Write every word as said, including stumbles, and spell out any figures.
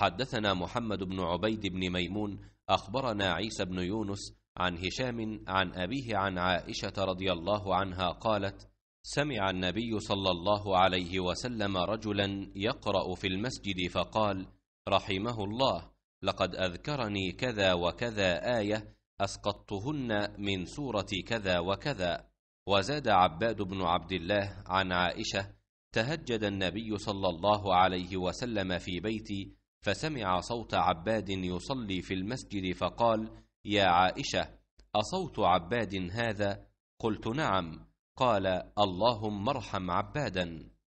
حدثنا محمد بن عبيد بن ميمون أخبرنا عيسى بن يونس عن هشام عن أبيه عن عائشة رضي الله عنها قالت: سمع النبي صلى الله عليه وسلم رجلا يقرأ في المسجد فقال: رحمه الله، لقد أذكرني كذا وكذا آية أسقطتهن من سورة كذا وكذا. وزاد عباد بن عبد الله عن عائشة: تهجد النبي صلى الله عليه وسلم في بيتي فسمع صوت عباد يصلي في المسجد فقال: يا عائشة، أصوت عباد هذا؟ قلت: نعم. قال: اللهم ارحم عبادا.